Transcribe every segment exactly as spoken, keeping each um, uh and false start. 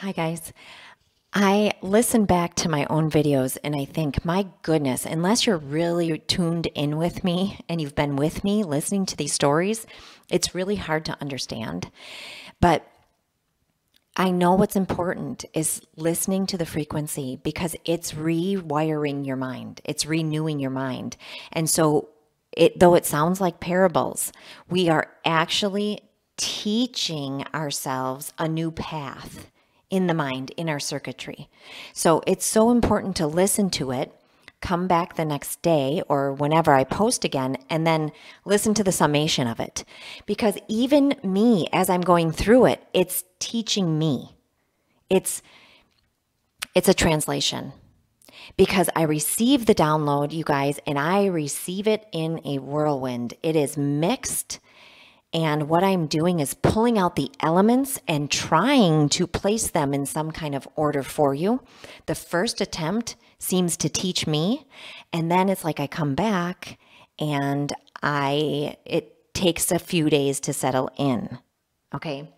Hi, guys. I listen back to my own videos and I think, my goodness, unless you're really tuned in with me and you've been with me listening to these stories, it's really hard to understand. But I know what's important is listening to the frequency, because it's rewiring your mind. It's renewing your mind. And so it, though it sounds like parables, we are actually teaching ourselves a new path in the mind, in our circuitry. So it's so important to listen to it, come back the next day or whenever I post again, and then listen to the summation of it. Because even me, as I'm going through it, it's teaching me. It's, it's a translation. Because I receive the download, you guys, and I receive it in a whirlwind. It is mixed. And what I'm doing is pulling out the elements and trying to place them in some kind of order for you. The first attempt seems to teach me, and then it's like I come back and I it takes a few days to settle in. Okay?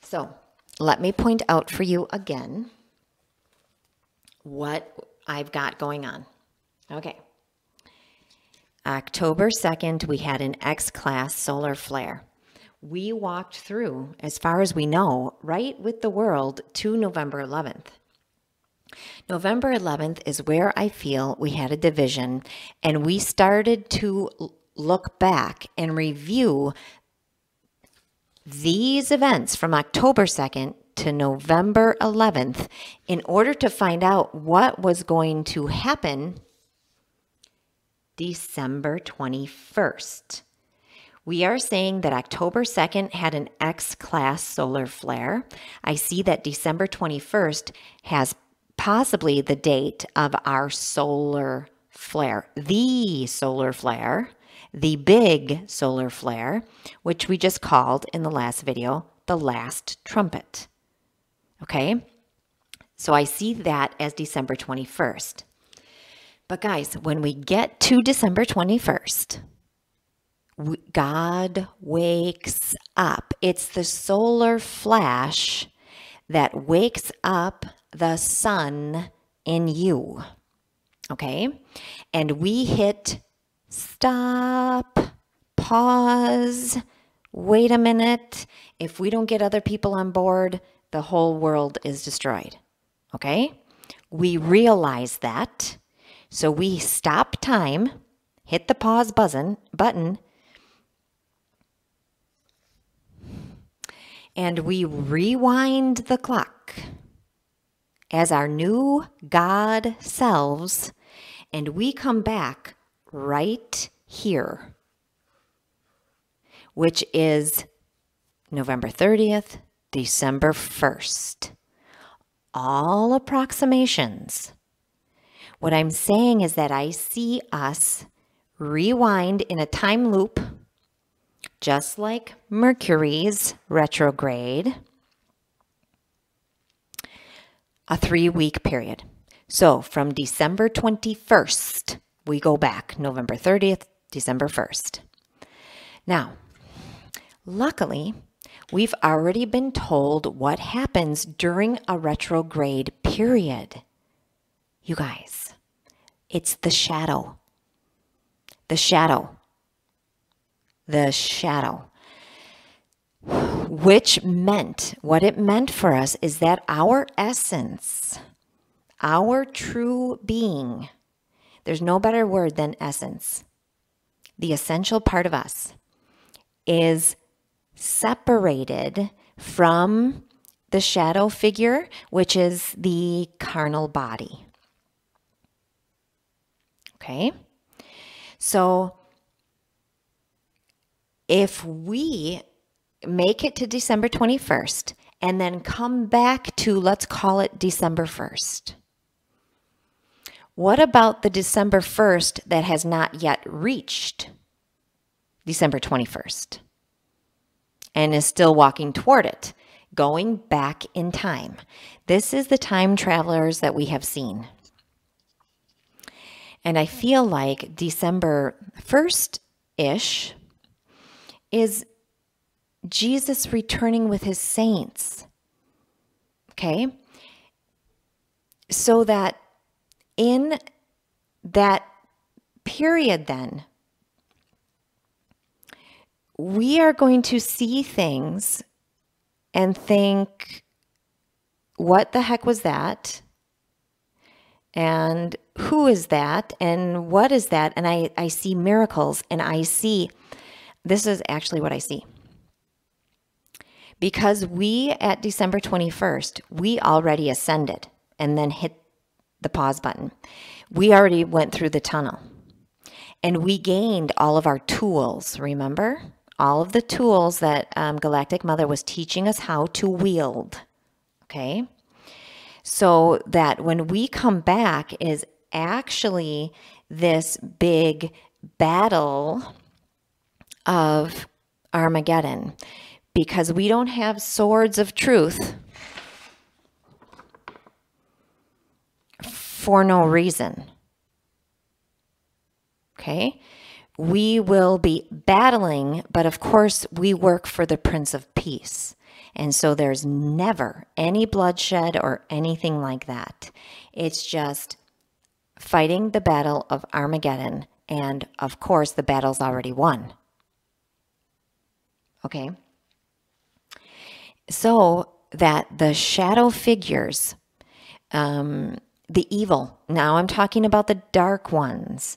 So let me point out for you again what I've got going on. Okay. October second, we had an X-class solar flare. We walked through, as far as we know, right with the world to November eleventh. November eleventh is where I feel we had a division, and we started to look back and review these events from October second to November eleventh in order to find out what was going to happen December twenty-first. We are saying that October second had an X-class solar flare. I see that December twenty-first has possibly the date of our solar flare, the solar flare, the big solar flare, which we just called in the last video, the last trumpet. Okay? So I see that as December twenty-first. But guys, when we get to December twenty-first, we, God wakes up. It's the solar flash that wakes up the sun in you, okay? And we hit stop, pause, wait a minute. If we don't get other people on board, the whole world is destroyed, okay? We realize that. So we stop time, hit the pause button, button, and we rewind the clock as our new God selves, and we come back right here, which is November thirtieth, December first. All approximations. What I'm saying is that I see us rewind in a time loop, just like Mercury's retrograde, a three-week period. So from December twenty-first, we go back November thirtieth, December first. Now, luckily, we've already been told what happens during a retrograde period. You guys. It's the shadow, the shadow, the shadow, which meant, what it meant for us is that our essence, our true being, there's no better word than essence, the essential part of us, is separated from the shadow figure, which is the carnal body. Okay, so if we make it to December twenty-first and then come back to, let's call it December first, what about the December first that has not yet reached December twenty-first and is still walking toward it, going back in time? This is the time travelers that we have seen. And I feel like December first-ish is Jesus returning with his saints okay? So that in that period then, we are going to see things and think, what the heck was that? And who is that? And what is that? And I, I see miracles, and I see, this is actually what I see. Because we, at December twenty-first, we already ascended and then hit the pause button. We already went through the tunnel. And we gained all of our tools, remember? All of the tools that um, Galactic Mother was teaching us how to wield, okay? So that when we come back is actually this big battle of Armageddon, because we don't have swords of truth for no reason, okay? We will be battling, but of course we work for the Prince of Peace. And so there's never any bloodshed or anything like that. It's just fighting the battle of Armageddon. And of course, the battle's already won. Okay? So that the shadow figures, um, the evil, now I'm talking about the dark ones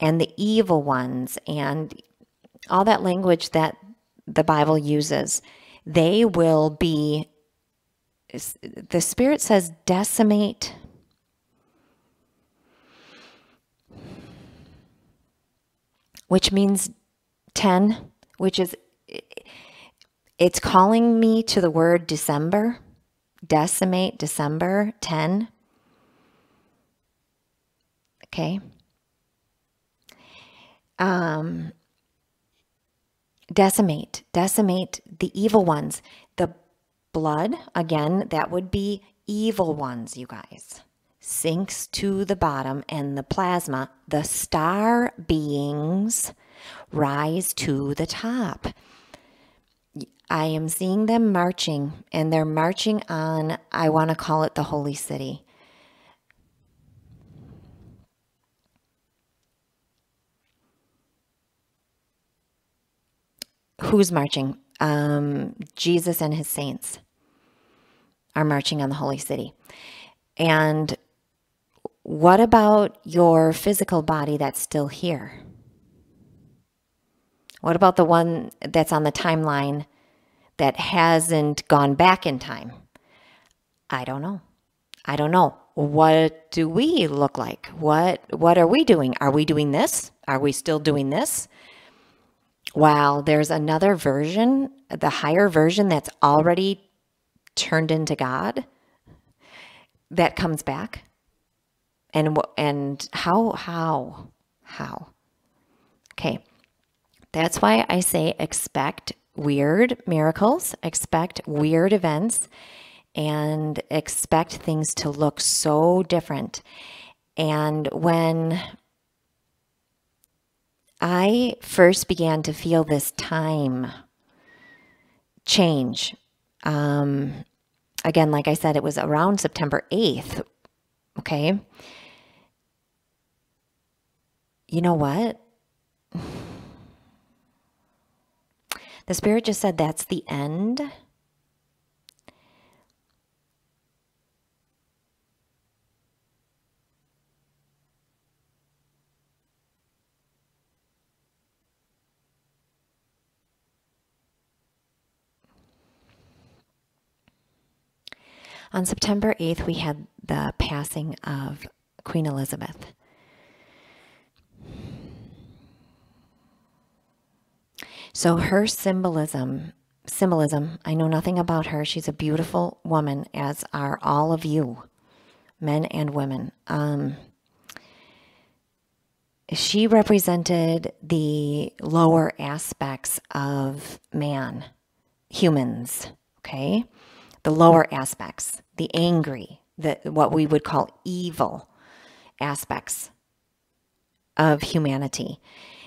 and the evil ones and all that language that the Bible uses, they will be, the Spirit says, decimate. Which means ten, which is, it's calling me to the word December. Decimate, December, ten. Okay. Um... Decimate, decimate the evil ones. The blood, again, that would be evil ones, you guys, sinks to the bottom, and the plasma, the star beings, rise to the top. I am seeing them marching, and they're marching on, I want to call it the Holy City. Who's marching? Um, Jesus and his saints are marching on the Holy City. And what about your physical body that's still here? What about the one that's on the timeline that hasn't gone back in time? I don't know. I don't know. What do we look like? What, what are we doing? Are we doing this? Are we still doing this? Wow, there's another version, the higher version that's already turned into God that comes back. And and how, how, how? Okay, that's why I say expect weird miracles, expect weird events, and expect things to look so different. And when I first began to feel this time change. Um, again, like I said, it was around September eighth, okay? You know what? The Spirit just said, that's the end. On September eighth, we had the passing of Queen Elizabeth. So her symbolism, symbolism, I know nothing about her. She's a beautiful woman, as are all of you, men and women. Um, she represented the lower aspects of man, humans, okay? The lower aspects, the angry, the what we would call evil aspects of humanity.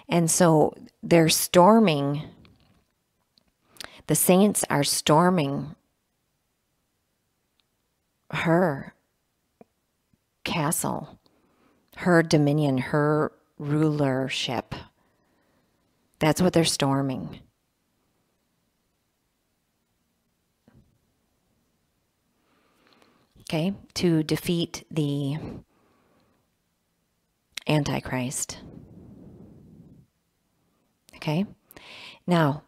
And so they're storming, the saints are storming her castle, her dominion, her rulership. That's what they're storming. Okay, to defeat the Antichrist. Okay, now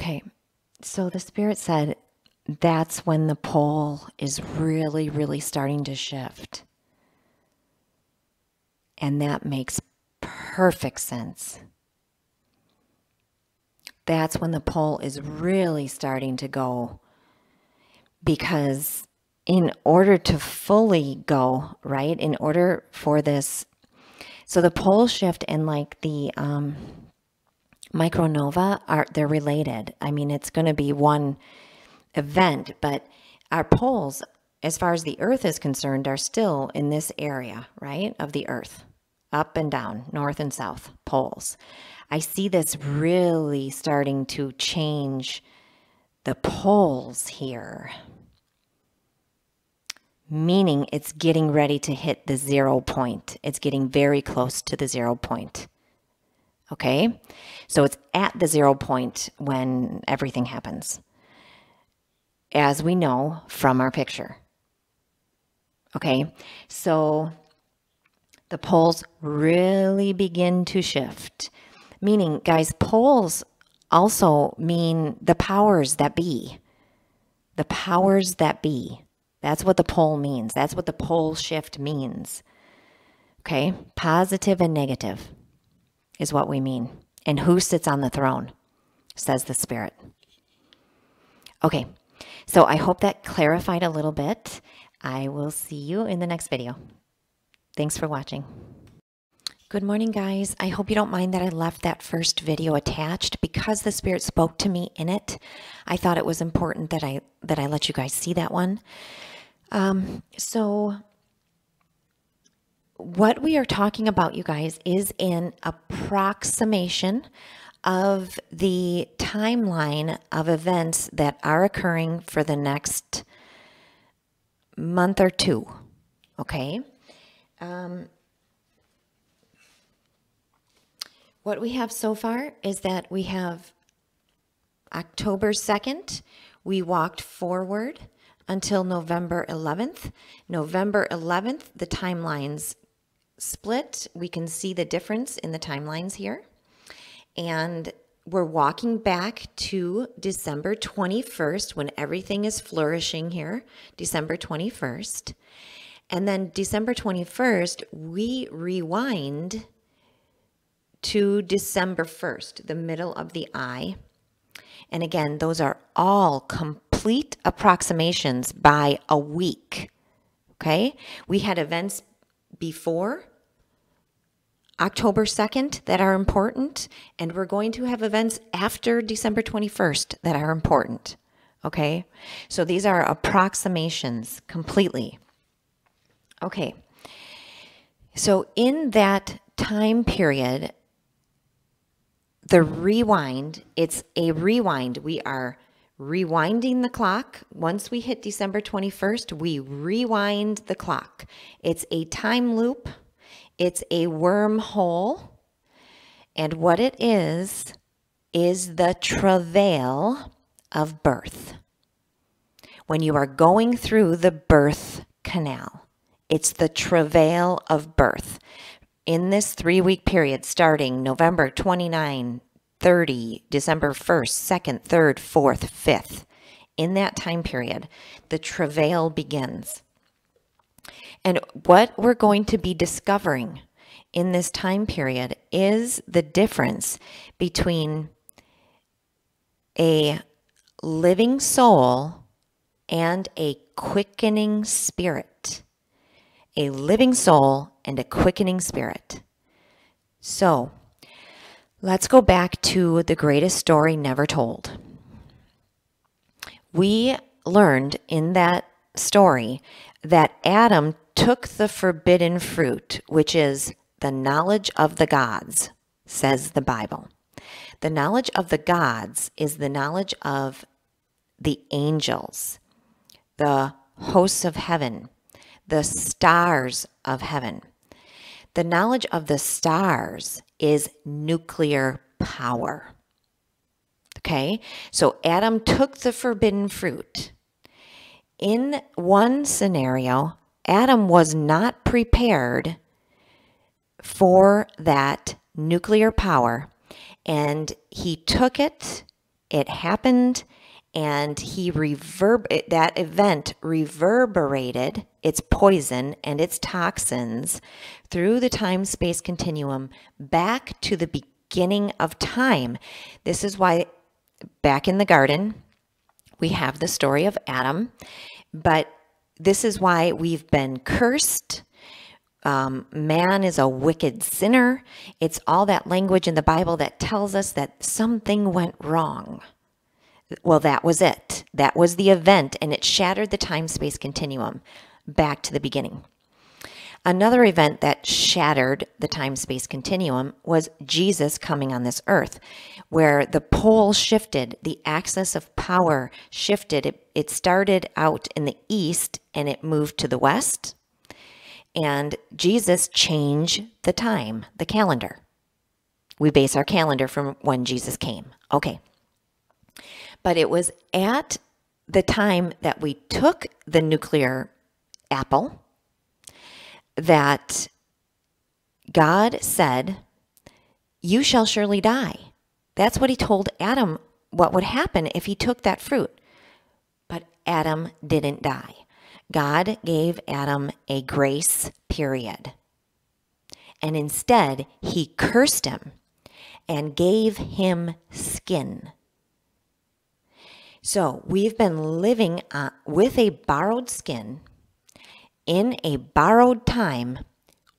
okay, so the Spirit said that's when the pole is really, really starting to shift. And that makes perfect sense. That's when the pole is really starting to go. Because in order to fully go, right, in order for this, so the pole shift and like the, um, micronova are, they're related. I mean, it's going to be one event, but our poles, as far as the earth is concerned, are still in this area, right, of the earth, up and down, north and south poles. I see this really starting to change the poles here, meaning it's getting ready to hit the zero point. It's getting very close to the zero point. Okay, so it's at the zero point when everything happens, as we know from our picture. Okay, so the poles really begin to shift. Meaning, guys, poles also mean the powers that be. The powers that be. That's what the pole means. That's what the pole shift means. Okay, positive and negative is what we mean. And who sits on the throne, says the Spirit. Okay, so I hope that clarified a little bit. I will see you in the next video. Thanks for watching. Good morning, guys. I hope you don't mind that I left that first video attached because the Spirit spoke to me in it. I thought it was important that I, that I let you guys see that one. Um, so... What we are talking about, you guys, is an approximation of the timeline of events that are occurring for the next month or two, okay? Um, what we have so far is that we have October second, we walked forward until November eleventh. November eleventh, the timelines split. We can see the difference in the timelines here, and we're walking back to December twenty-first when everything is flourishing here, December twenty-first, and then December twenty-first we rewind to December first, the middle of the eye. And again, those are all complete approximations by a week. Okay, we had events before October second that are important, and we're going to have events after December twenty-first that are important, okay? So these are approximations completely. Okay, so in that time period, the rewind, it's a rewind. We are rewinding the clock. Once we hit December twenty-first, we rewind the clock. It's a time loop. It's a wormhole. And what it is, is the travail of birth. When you are going through the birth canal, it's the travail of birth. In this three-week period starting November twenty-ninth, thirtiest, December first, second, third, fourth, fifth. In that time period, the travail begins. And what we're going to be discovering in this time period is the difference between a living soul and a quickening spirit. A living soul and a quickening spirit. So, let's go back to the greatest story never told. We learned in that story that Adam took the forbidden fruit, which is the knowledge of the gods, says the Bible. The knowledge of the gods is the knowledge of the angels, the hosts of heaven, the stars of heaven. The knowledge of the stars is nuclear power. Okay, so Adam took the forbidden fruit. In one scenario, Adam was not prepared for that nuclear power, and he took it, it happened, and he reverb that event reverberated its poison and its toxins through the time-space continuum back to the beginning of time. This is why back in the garden, we have the story of Adam, but this is why we've been cursed. Um, man is a wicked sinner. It's all that language in the Bible that tells us that something went wrong. Well, that was it. That was the event, and it shattered the time-space continuum back to the beginning. Another event that shattered the time-space continuum was Jesus coming on this earth, where the pole shifted, the axis of power shifted. It, it started out in the east, and it moved to the west, and Jesus changed the time, the calendar. We base our calendar from when Jesus came. Okay. But it was at the time that we took the nuclear apple that God said, you shall surely die. That's what he told Adam what would happen if he took that fruit. But Adam didn't die. God gave Adam a grace period. And instead, he cursed him and gave him skin. So we've been living uh, with a borrowed skin, in a borrowed time,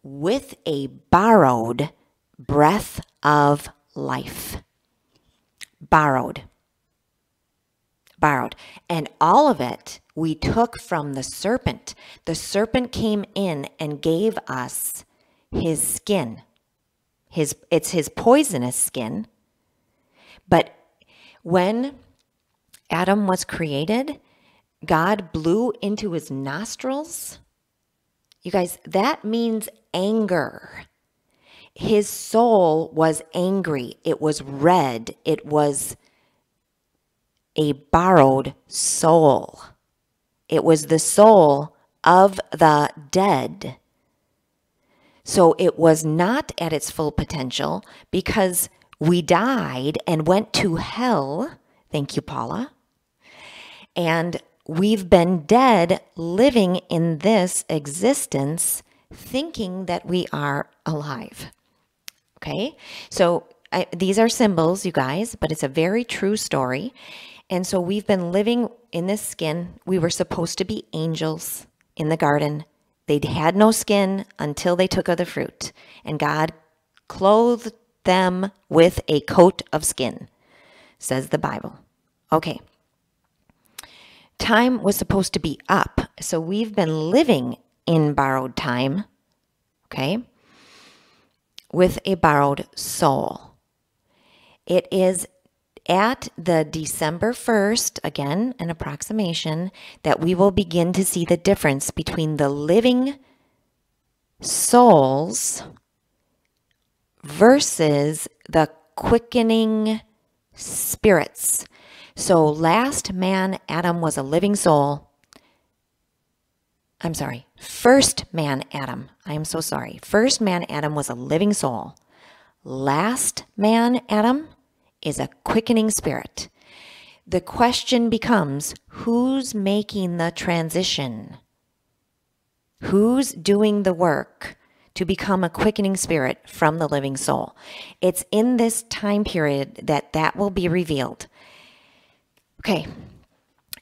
with a borrowed breath of life. Borrowed. Borrowed. And all of it we took from the serpent. The serpent came in and gave us his skin. His, it's his poisonous skin. But when Adam was created, God blew into his nostrils. You guys, that means anger. His soul was angry. It was red. It was a borrowed soul. It was the soul of the dead. So it was not at its full potential because we died and went to hell. Thank you, Paula. And we've been dead, living in this existence, thinking that we are alive. Okay? So I, these are symbols, you guys, but it's a very true story. And so we've been living in this skin. We were supposed to be angels in the garden. They had no skin until they took of the fruit. And God clothed them with a coat of skin, says the Bible. Okay. Time was supposed to be up, so we've been living in borrowed time, okay, with a borrowed soul. It is at the December first, again, an approximation, that we will begin to see the difference between the living souls versus the quickening spirits. So last man, Adam, was a living soul. I'm sorry, first man, Adam. I am so sorry. First man, Adam, was a living soul. Last man, Adam, is a quickening spirit. The question becomes, who's making the transition? Who's doing the work to become a quickening spirit from the living soul? It's in this time period that that will be revealed. Okay,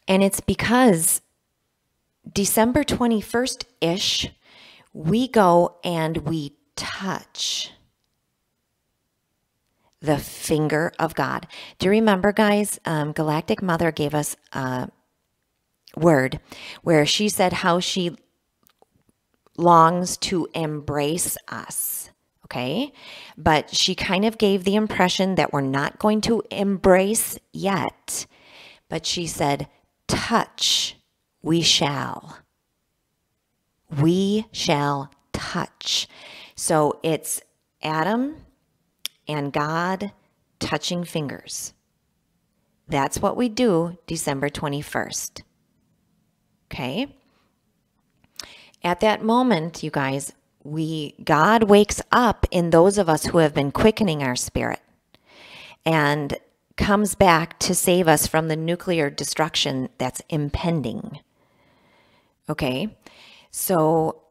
and it's because December twenty-first-ish, we go and we touch the finger of God. Do you remember, guys, um, Galactic Mother gave us a word, where she said how she longs to embrace us, okay? But she kind of gave the impression that we're not going to embrace yet. But she said, touch, we shall. We shall touch. So it's Adam and God touching fingers. That's what we do December twenty-first. Okay? At that moment, you guys, we God wakes up in those of us who have been quickening our spirit and comes back to save us from the nuclear destruction that's impending. Okay? So,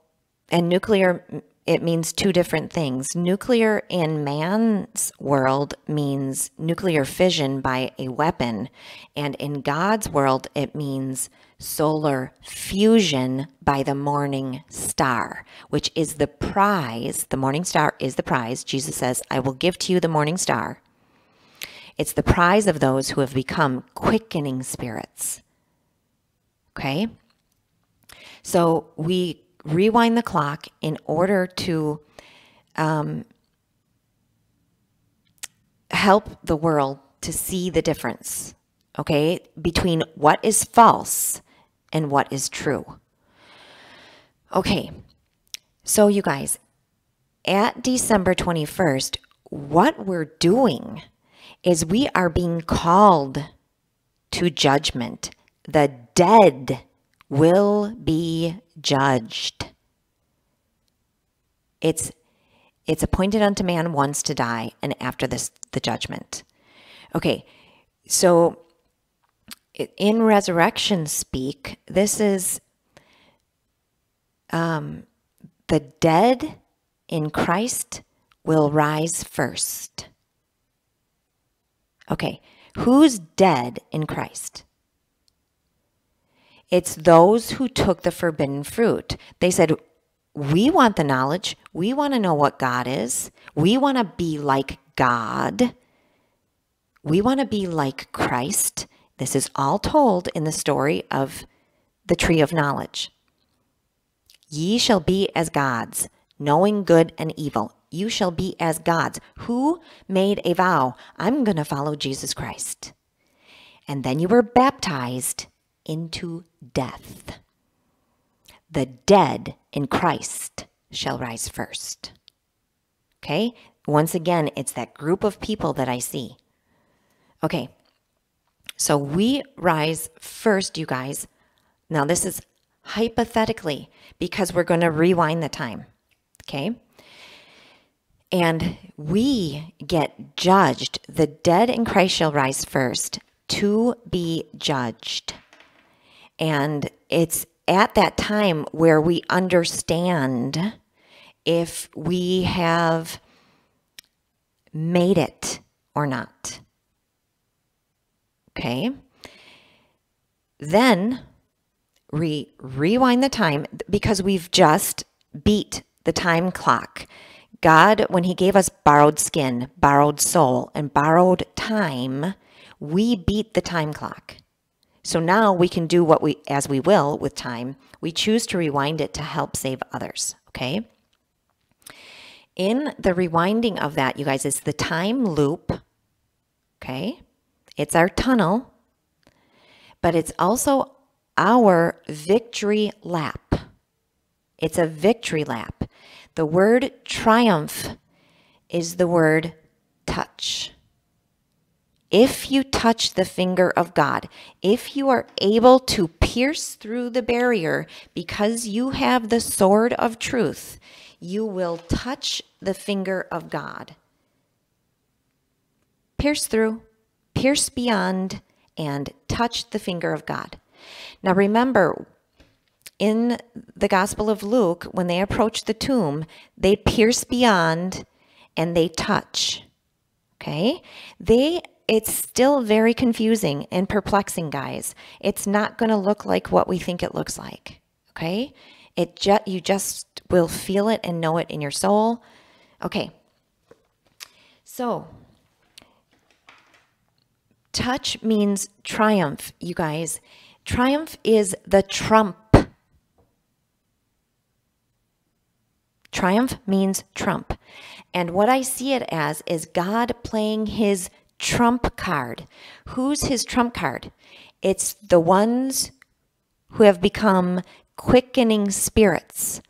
and nuclear, it means two different things. Nuclear in man's world means nuclear fission by a weapon. And in God's world, it means solar fusion by the morning star, which is the prize. The morning star is the prize. Jesus says, I will give to you the morning star. It's the prize of those who have become quickening spirits. Okay? So we rewind the clock in order to um, help the world to see the difference, okay, between what is false and what is true. Okay, so you guys, at December twenty-first, what we're doing is we are being called to judgment. The dead will be judged. It's it's appointed unto man once to die, and after this the judgment. Okay, so in resurrection speak, this is um, the dead in Christ will rise first. Okay, who's dead in Christ? It's those who took the forbidden fruit. They said, we want the knowledge. We want to know what God is. We want to be like God. We want to be like Christ. This is all told in the story of the tree of knowledge. Ye shall be as gods, knowing good and evil. You shall be as gods. Who made a vow? I'm going to follow Jesus Christ. And then you were baptized into death. The dead in Christ shall rise first. Okay? Once again, it's that group of people that I see. Okay. So we rise first, you guys. Now this is hypothetically because we're going to rewind the time. Okay? And we get judged. The dead in Christ shall rise first to be judged. And it's at that time where we understand if we have made it or not. Okay? Then re rewind the time because we've just beat the time clock. God, when he gave us borrowed skin, borrowed soul, and borrowed time, we beat the time clock. So now we can do what we, as we will with time, we choose to rewind it to help save others, okay? In the rewinding of that, you guys, it's the time loop, okay? It's our tunnel, but it's also our victory lap. It's a victory lap. The word triumph is the word touch. If you touch the finger of God, if you are able to pierce through the barrier because you have the sword of truth, you will touch the finger of God. Pierce through, pierce beyond, and touch the finger of God. Now remember, in the Gospel of Luke, when they approach the tomb, they pierce beyond and they touch. Okay? They It's still very confusing and perplexing, guys. It's not going to look like what we think it looks like, okay? It ju- you just will feel it and know it in your soul. Okay, so touch means triumph, you guys. Triumph is the trump. Triumph means trump. And what I see it as is God playing his trump card. Who's his trump card? It's the ones who have become quickening spirits.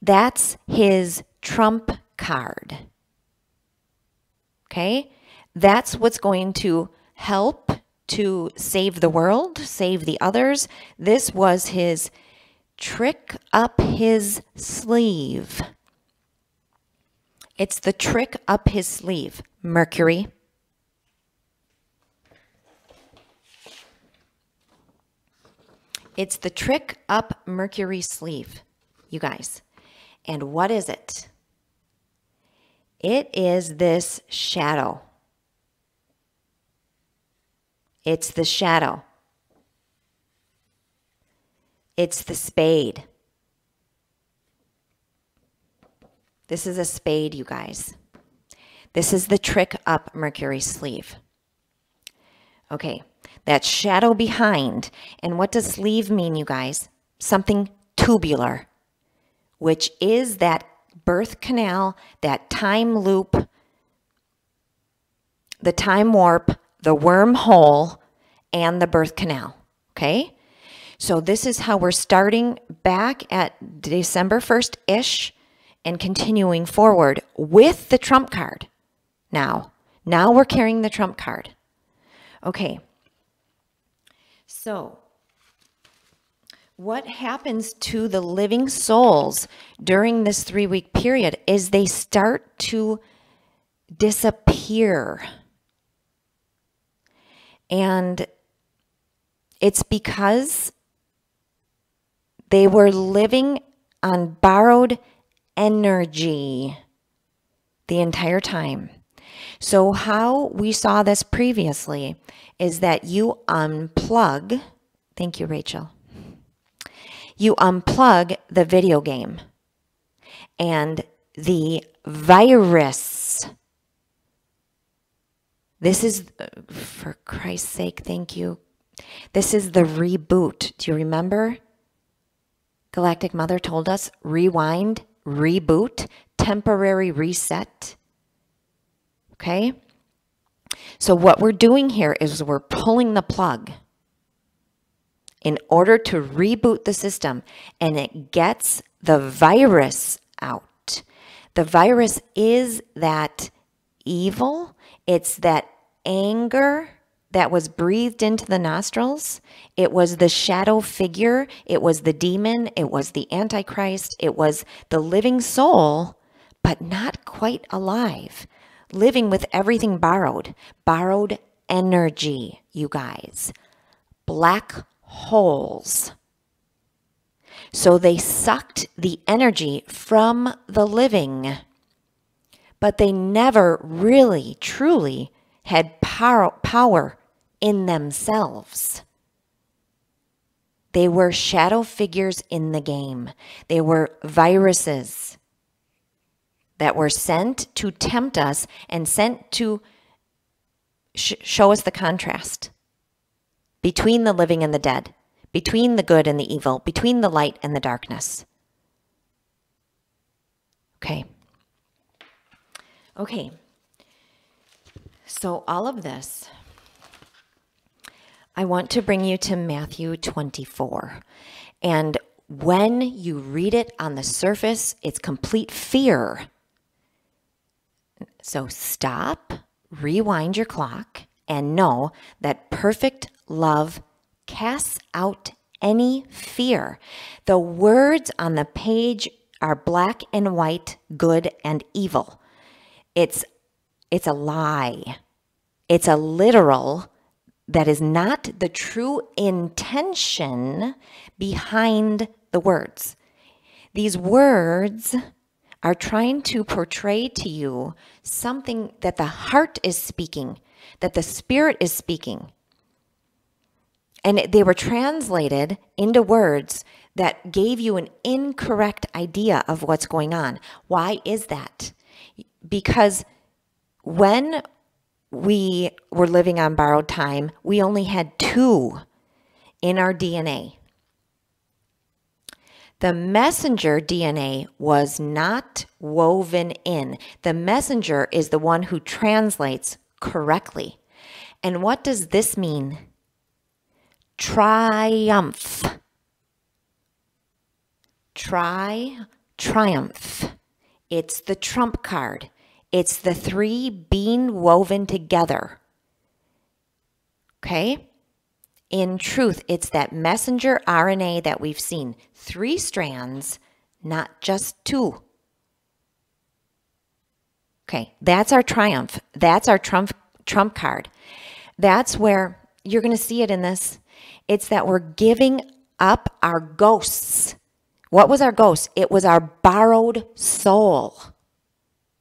That's his trump card. Okay? That's what's going to help to save the world, save the others. This was his trick up his sleeve. It's the trick up his sleeve, Mercury. It's the trick up Mercury's sleeve, you guys. And what is it? It is this shadow. It's the shadow. It's the spade. This is a spade, you guys. This is the trick up Mercury's sleeve. Okay, that shadow behind. And what does sleeve mean, you guys? Something tubular, which is that birth canal, that time loop, the time warp, the wormhole, and the birth canal, okay? So this is how we're starting back at December first-ish and continuing forward with the trump card now. Now we're carrying the trump card. Okay, so what happens to the living souls during this three-week period is they start to disappear. And it's because they were living on borrowed energy the entire time. So how we saw this previously is that you unplug, thank you, Rachel. You unplug the video game and the virus. This is, for Christ's sake, thank you. This is the reboot. Do you remember? Galactic Mother told us, rewind, reboot, temporary reset. Okay? So what we're doing here is we're pulling the plug in order to reboot the system, and it gets the virus out. The virus is that evil. It's that anger that was breathed into the nostrils. It was the shadow figure. It was the demon. It was the Antichrist. It was the living soul, but not quite alive, living with everything borrowed. Borrowed energy, you guys. Black holes. So they sucked the energy from the living, but they never really, truly had power, power in themselves. They were shadow figures in the game. They were viruses that were sent to tempt us and sent to sh show us the contrast between the living and the dead, between the good and the evil, between the light and the darkness. Okay. Okay, so all of this, I want to bring you to Matthew twenty-four. And when you read it on the surface, it's complete fear. So stop, rewind your clock, and know that perfect love casts out any fear. The words on the page are black and white, good and evil. It's, it's a lie. It's a literal that is not the true intention behind the words. These words are trying to portray to you something that the heart is speaking, that the spirit is speaking. And they were translated into words that gave you an incorrect idea of what's going on. Why is that? Because when we were living on borrowed time, we only had two. in our D N A. The messenger D N A was not woven in. The messenger is the one who translates correctly. And what does this mean? Triumph. Tri, triumph. It's the trump card. It's the three being woven together. Okay? In truth, it's that messenger R N A that we've seen. Three strands, not just two. Okay, that's our triumph. That's our trump, trump card. That's where you're going to see it in this. It's that we're giving up our ghosts. What was our ghost? It was our borrowed soul.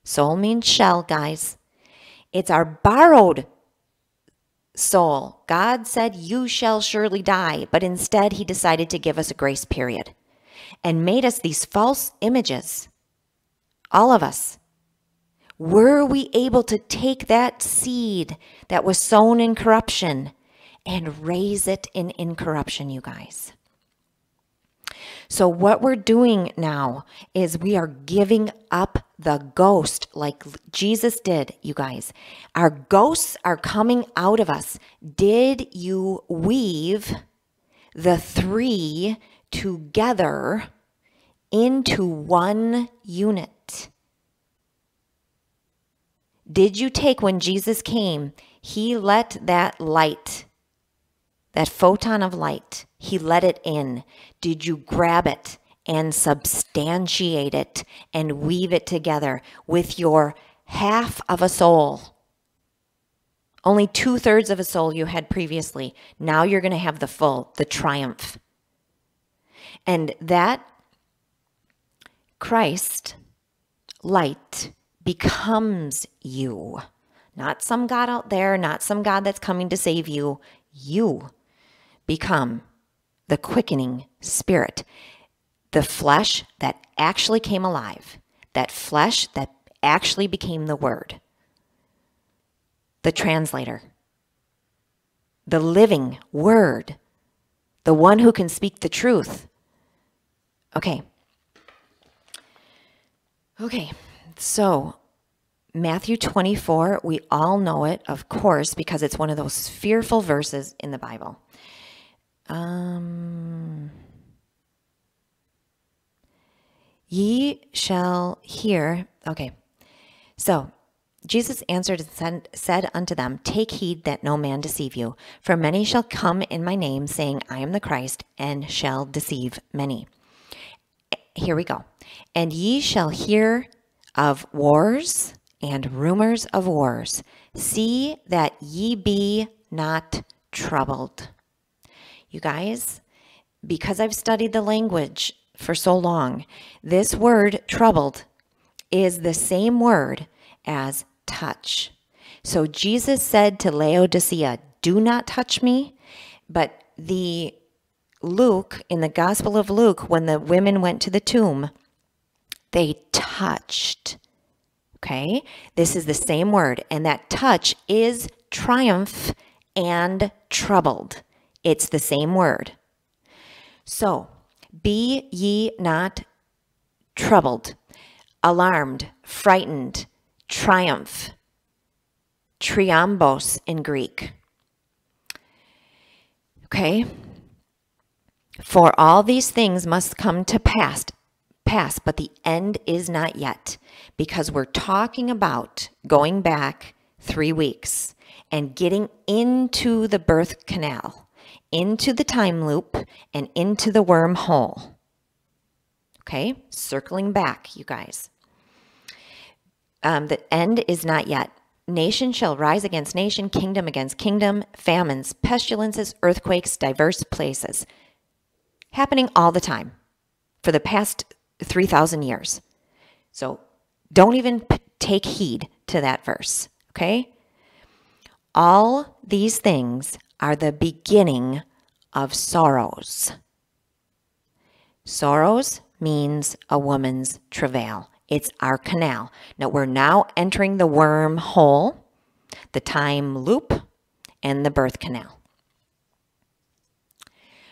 Soul means shell, guys. It's our borrowed soul. God said, you shall surely die, but instead he decided to give us a grace period and made us these false images. All of us. Were we able to take that seed that was sown in corruption and raise it in incorruption, you guys? So what we're doing now is we are giving up the ghost like Jesus did, you guys. Our ghosts are coming out of us. Did you weave the three together into one unit? Did you take, when Jesus came, he let that light, that photon of light, he let it in. Did you grab it and substantiate it and weave it together with your half of a soul? Only two-thirds of a soul you had previously. Now you're going to have the full, the triumph. And that Christ light becomes you. Not some God out there, not some God that's coming to save you. You become the quickening spirit, the flesh that actually came alive, that flesh that actually became the word, the translator, the living word, the one who can speak the truth. Okay. Okay. So Matthew twenty-four, we all know it, of course, because it's one of those fearful verses in the Bible. Um, ye shall hear. Okay. So Jesus answered and said unto them, take heed that no man deceive you, for many shall come in my name, saying, I am the Christ, and shall deceive many. Here we go. And ye shall hear of wars and rumors of wars. See that ye be not troubled. You guys, because I've studied the language for so long, this word troubled is the same word as touch. So Jesus said to Laodicea, do not touch me. But the Luke, in the Gospel of Luke, when the women went to the tomb, they touched. Okay, this is the same word. And that touch is triumph and troubled. It's the same word. So, be ye not troubled, alarmed, frightened, triumph, triambos in Greek. Okay? For all these things must come to pass, pass, but the end is not yet, because we're talking about going back three weeks and getting into the birth canal, into the time loop, and into the wormhole. Okay? Circling back, you guys. Um, the end is not yet. Nation shall rise against nation, kingdom against kingdom, famines, pestilences, earthquakes, diverse places. Happening all the time for the past three thousand years. So don't even take heed to that verse. Okay? All these things are the beginning of sorrows. Sorrows means a woman's travail. It's our canal. Now we're now entering the wormhole, the time loop, and the birth canal.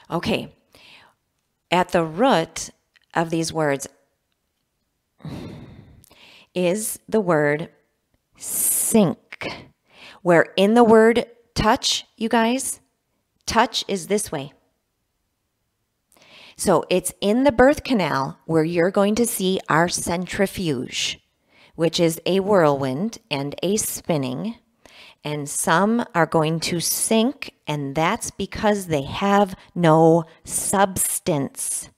Okay, at the root of these words is the word sink, where in the word touch, you guys, touch is this way. So it's in the birth canal where you're going to see our centrifuge, which is a whirlwind and a spinning, and some are going to sink, and that's because they have no substance.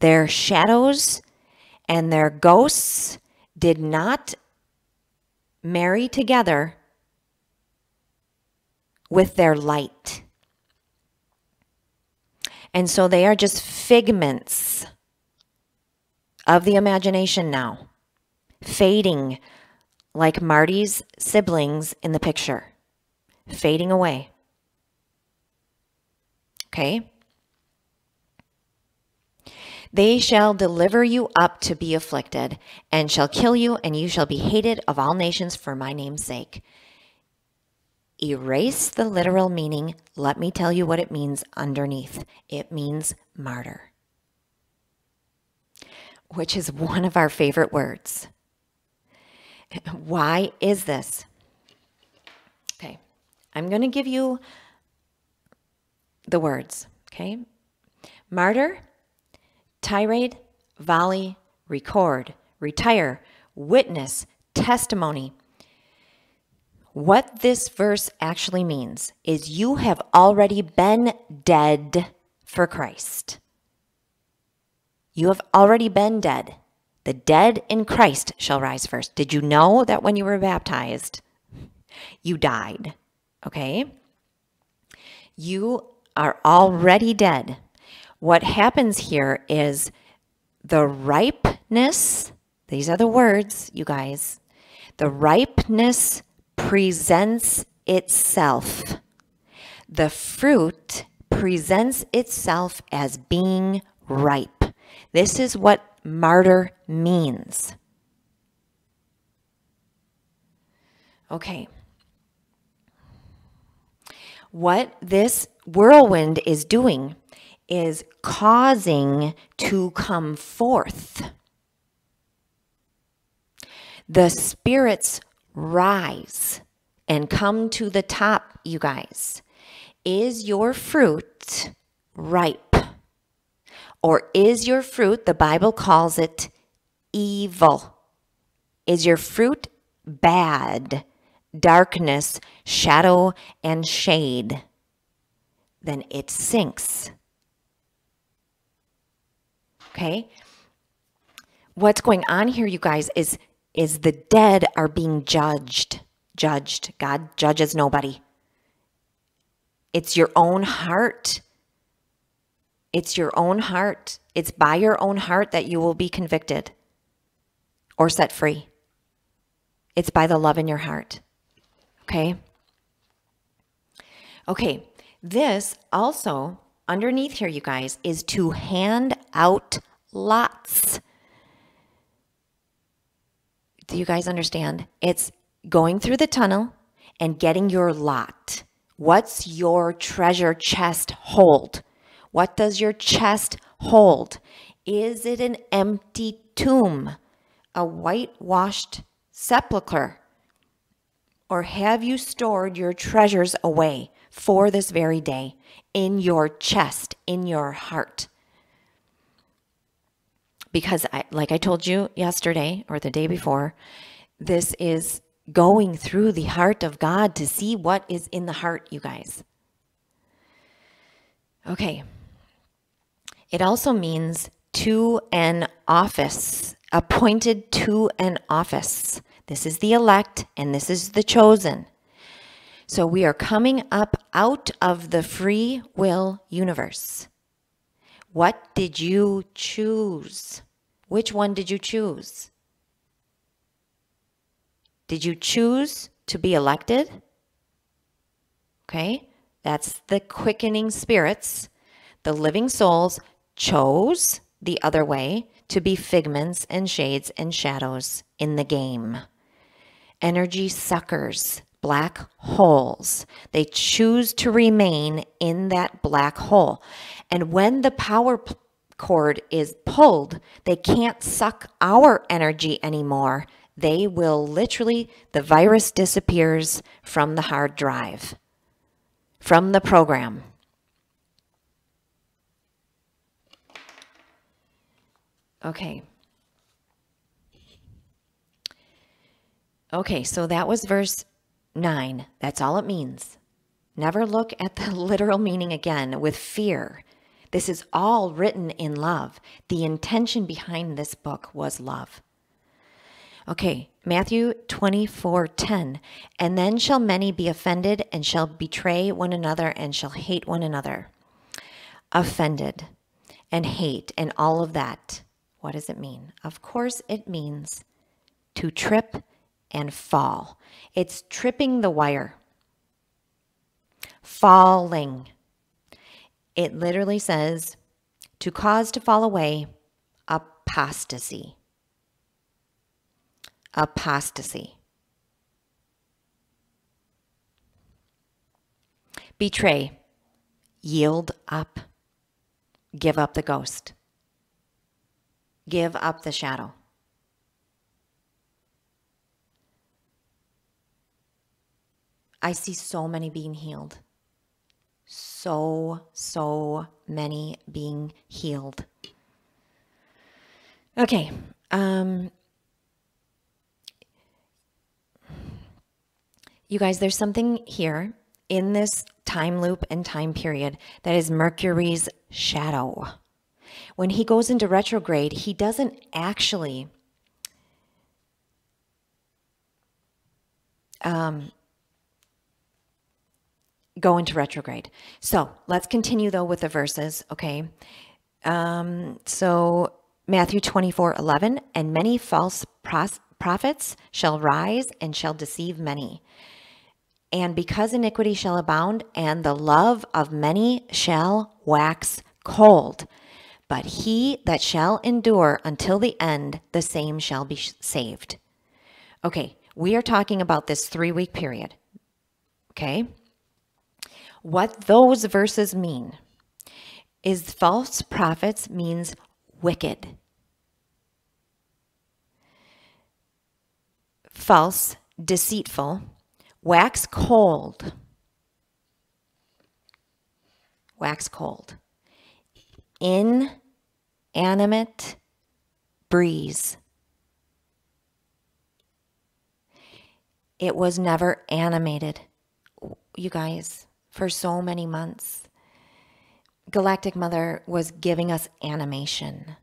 Their shadows and their ghosts did not marry together with their light. And so they are just figments of the imagination now, fading like Marty's siblings in the picture, fading away. Okay? They shall deliver you up to be afflicted, and shall kill you, and you shall be hated of all nations for my name's sake. Erase the literal meaning. Let me tell you what it means underneath. It means martyr, which is one of our favorite words. Why is this? Okay, I'm going to give you the words, okay? Martyr, tirade, volley, record, retire, witness, testimony. What this verse actually means is you have already been dead for Christ. You have already been dead. The dead in Christ shall rise first. Did you know that when you were baptized, you died? Okay? You are already dead. What happens here is the ripeness, these are the words, you guys, the ripeness presents itself. The fruit presents itself as being ripe. This is what martyr means. Okay. What this whirlwind is doing is causing to come forth. The spirits rise and come to the top, you guys. Is your fruit ripe? Or is your fruit, the Bible calls it evil. Is your fruit bad, darkness, shadow, and shade? Then it sinks. Okay? What's going on here, you guys, is is the dead are being judged. Judged. God judges nobody. It's your own heart. It's your own heart. It's by your own heart that you will be convicted or set free. It's by the love in your heart. Okay? Okay. This also, underneath here, you guys, is to hand out lots. Do you guys understand? It's going through the tunnel and getting your lot. What's your treasure chest hold? What does your chest hold? Is it an empty tomb, a whitewashed sepulcher? Or have you stored your treasures away for this very day in your chest, in your heart? Because I, like I told you yesterday or the day before, this is going through the heart of God to see what is in the heart, you guys. Okay. It also means to an office, appointed to an office. This is the elect and this is the chosen. So we are coming up out of the free will universe. What did you choose? Which one did you choose? Did you choose to be elected? Okay, that's the quickening spirits. The living souls chose the other way to be figments and shades and shadows in the game. Energy suckers, black holes. They choose to remain in that black hole. And when the power cord is pulled, they can't suck our energy anymore. They will literally, the virus disappears from the hard drive, from the program. Okay. Okay, so that was verse nine. That's all it means. Never look at the literal meaning again with fear. This is all written in love. The intention behind this book was love. Okay, Matthew twenty-four ten. And then shall many be offended, and shall betray one another, and shall hate one another. Offended and hate and all of that. What does it mean? Of course it means to trip and fall. It's tripping the wire. Falling. It literally says to cause to fall away, apostasy. Apostasy. Betray. Yield up. Give up the ghost. Give up the shadow. I see so many being healed. So, so many being healed. Okay. Um, you guys, there's something here in this time loop and time period that is Mercury's shadow. When he goes into retrograde, he doesn't actually... Um, go into retrograde. So let's continue though with the verses, okay? Um, so Matthew twenty-four eleven, and many false prophets shall rise and shall deceive many. And because iniquity shall abound, and the love of many shall wax cold. But he that shall endure until the end, the same shall be saved. Okay, we are talking about this three-week period, okay? What those verses mean is false prophets means wicked. False, deceitful, wax cold. Wax cold. Inanimate breeze. It was never animated, you guys. For so many months, Galactic Mother was giving us animation.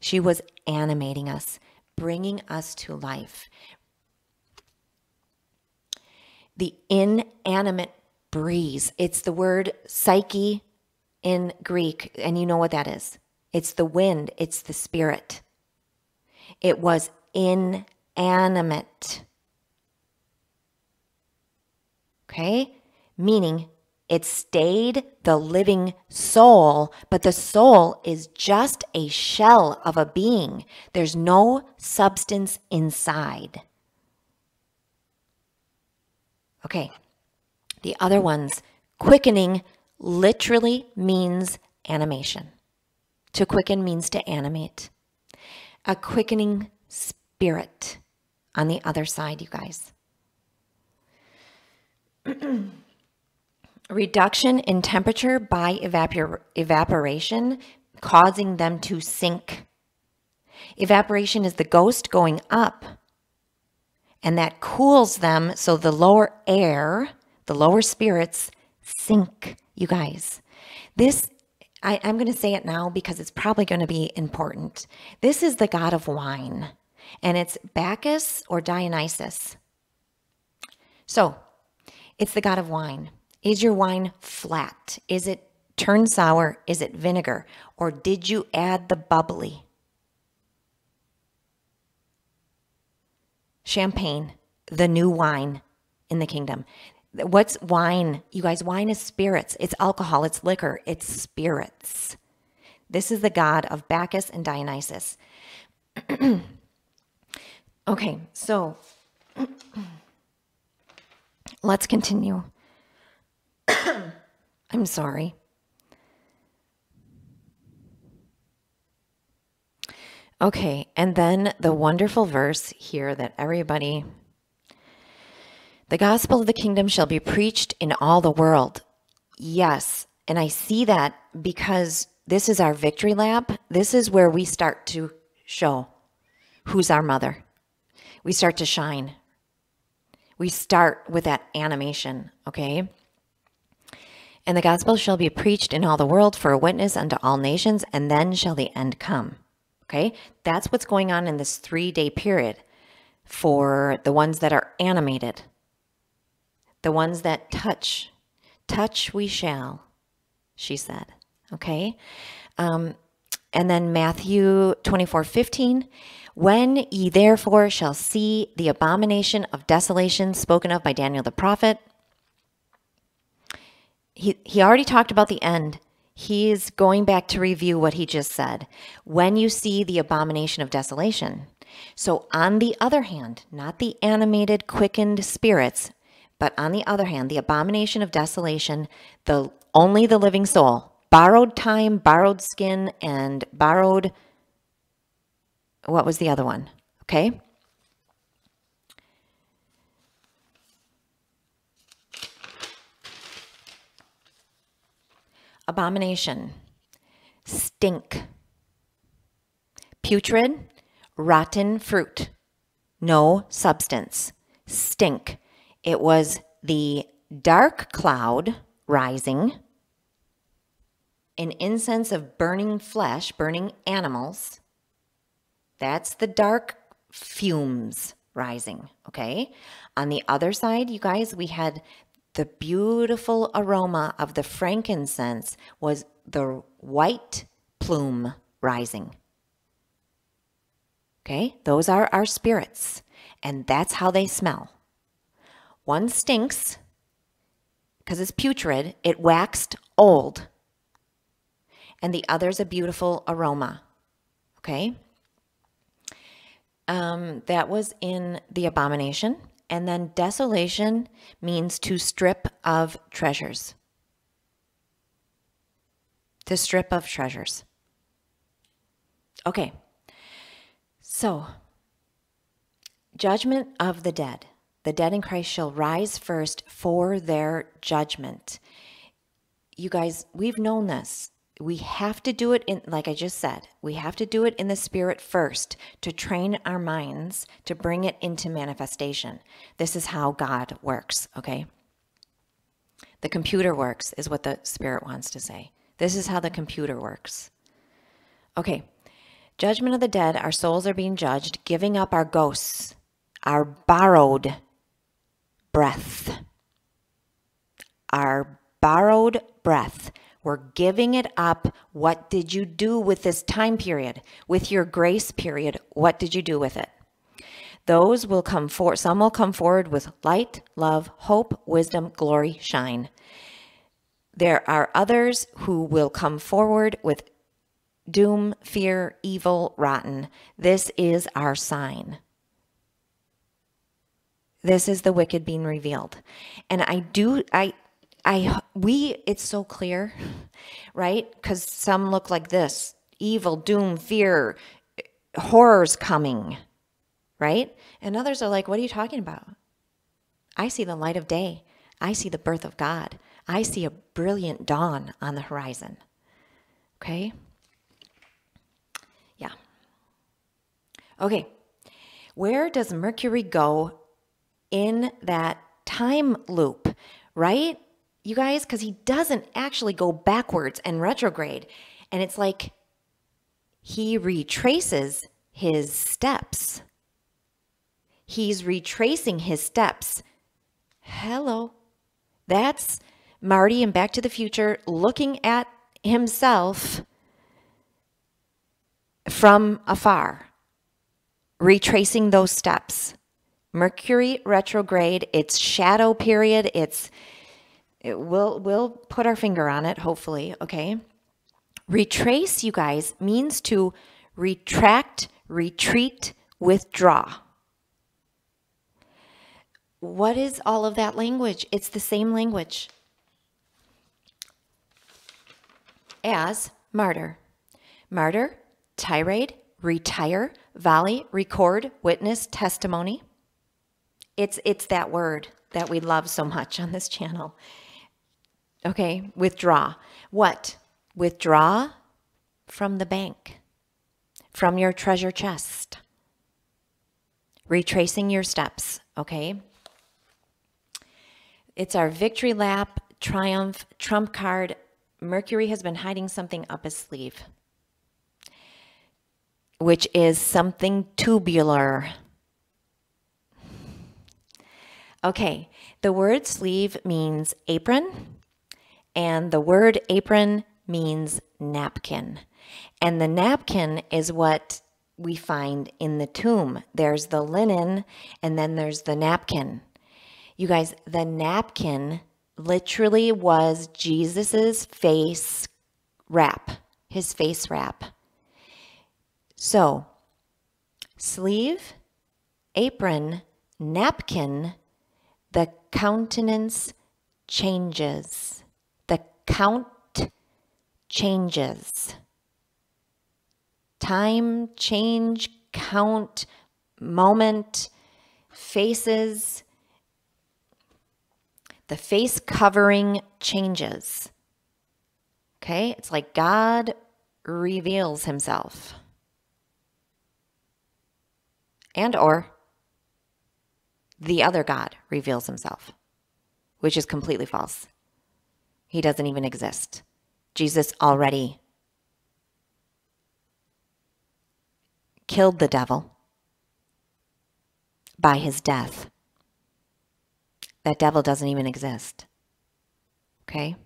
She was animating us, bringing us to life. The inanimate breeze, it's the word psyche in Greek, and you know what that is. It's the wind, it's the spirit. It was inanimate. Okay, meaning it stayed the living soul, but the soul is just a shell of a being. There's no substance inside. Okay, the other ones, quickening literally means animation. To quicken means to animate. A quickening spirit on the other side, you guys. Reduction in temperature by evapor evaporation, causing them to sink. Evaporation is the ghost going up, and that cools them, so the lower air, the lower spirits sink, you guys. This, I, I'm going to say it now because it's probably going to be important. This is the god of wine, and it's Bacchus or Dionysus. So, it's the god of wine. Is your wine flat? Is it turned sour? Is it vinegar? Or did you add the bubbly? Champagne, the new wine in the kingdom. What's wine? You guys, wine is spirits. It's alcohol. It's liquor. It's spirits. This is the god of Bacchus and Dionysus. Okay, so... Let's continue. I'm sorry. Okay, and then the wonderful verse here that everybody, the gospel of the kingdom shall be preached in all the world. Yes, and I see that because this is our victory lap. This is where we start to show who's our mother. We start to shine. We start with that animation, okay? And the gospel shall be preached in all the world for a witness unto all nations, and then shall the end come. Okay, that's what's going on in this three-day period for the ones that are animated, the ones that touch. Touch we shall, she said. Okay, um, and then Matthew twenty-four fifteen, when ye therefore shall see the abomination of desolation spoken of by Daniel the prophet. He, he already talked about the end. He's going back to review what he just said. When you see the abomination of desolation. So on the other hand, not the animated, quickened spirits, but on the other hand, the abomination of desolation, the only the living soul, borrowed time, borrowed skin, and borrowed, what was the other one? Okay. Abomination, stink, putrid, rotten fruit, no substance, stink. It was the dark cloud rising, an incense of burning flesh, burning animals. That's the dark fumes rising, okay? On the other side, you guys, we had the beautiful aroma of the frankincense was the white plume rising. Okay, those are our spirits, and that's how they smell. One stinks because it's putrid, it waxed old, and the other's a beautiful aroma. Okay, um, that was in the abomination. And then desolation means to strip of treasures. To strip of treasures. Okay. So, judgment of the dead. The dead in Christ shall rise first for their judgment. You guys, we've known this. We have to do it in, like I just said, we have to do it in the spirit first to train our minds to bring it into manifestation. This is how God works, okay? The computer works is what the spirit wants to say. This is how the computer works. Okay, judgment of the dead, our souls are being judged, giving up our ghosts, our borrowed breath, our borrowed breath. We're giving it up. What did you do with this time period? With your grace period, what did you do with it? Those will come forward. Some will come forward with light, love, hope, wisdom, glory, shine. There are others who will come forward with doom, fear, evil, rotten. This is our sign. This is the wicked being revealed. And I do, I, I, we, it's so clear, right? Because some look like this, evil, doom, fear, horrors coming, right? And others are like, what are you talking about? I see the light of day. I see the birth of God. I see a brilliant dawn on the horizon, okay? Yeah. Okay, where does Mercury go in that time loop, right? You guys, because he doesn't actually go backwards and retrograde. And it's like he retraces his steps. He's retracing his steps. Hello. That's Marty in Back to the Future looking at himself from afar, retracing those steps. Mercury retrograde, it's shadow period, it's... It will, we'll put our finger on it, hopefully, okay? Retrace, you guys, means to retract, retreat, withdraw. What is all of that language? It's the same language as martyr. Martyr, tirade, retire, volley, record, witness, testimony. It's, it's that word that we love so much on this channel. Okay, withdraw. What? Withdraw from the bank, from your treasure chest, retracing your steps, okay? It's our victory lap, triumph, trump card. Mercury has been hiding something up his sleeve, which is something tubular. Okay, the word sleeve means apron, and the word apron means napkin. And the napkin is what we find in the tomb. There's the linen, and then there's the napkin. You guys, the napkin literally was Jesus's face wrap, his face wrap. So, sleeve, apron, napkin, the countenance changes. The count changes. Time, change, count, moment, faces. The face covering changes. Okay? It's like God reveals himself. And or the other God reveals himself, which is completely false. He doesn't even exist. Jesus already killed the devil by his death. That devil doesn't even exist. Okay?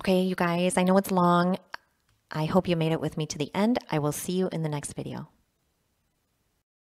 Okay, you guys, I know it's long. I hope you made it with me to the end. I will see you in the next video.